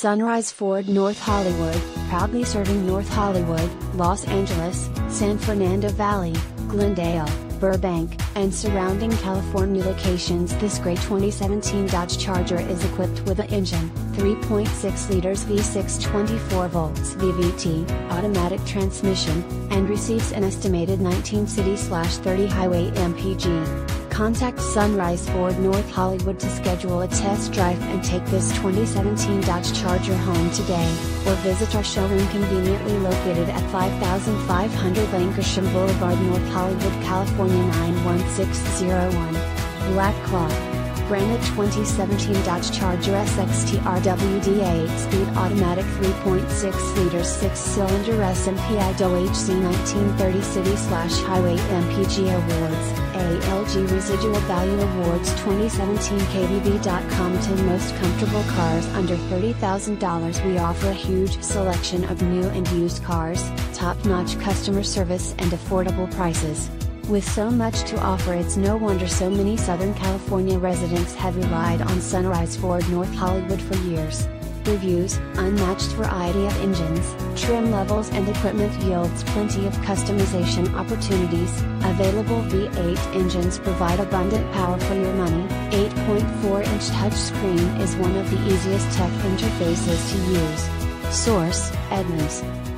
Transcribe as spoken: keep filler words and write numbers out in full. Sunrise Ford North Hollywood, proudly serving North Hollywood, Los Angeles, San Fernando Valley, Glendale, Burbank, and surrounding California locations. This gray twenty seventeen Dodge Charger is equipped with an engine, three point six liters V six twenty-four volts V V T, automatic transmission, and receives an estimated nineteen city slash thirty highway M P G. Contact Sunrise Ford North Hollywood to schedule a test drive and take this twenty seventeen Dodge Charger home today, or visit our showroom conveniently located at fifty-five hundred Lankershim Boulevard, North Hollywood, California nine one six zero one. Black Claw. Granite twenty seventeen Dodge Charger S X T R W D eight speed automatic three point six liters six cylinder S M P I D O H C nineteen thirty City/Highway M P G Awards, A L G Residual Value Awards twenty seventeen K B B dot com ten most comfortable cars under thirty thousand dollars. We offer a huge selection of new and used cars, top-notch customer service and affordable prices. With so much to offer, it's no wonder so many Southern California residents have relied on Sunrise Ford North Hollywood for years. Reviews, unmatched variety of engines, trim levels and equipment yields plenty of customization opportunities. Available V eight engines provide abundant power for your money. eight point four inch touchscreen is one of the easiest tech interfaces to use. Source: Edmunds.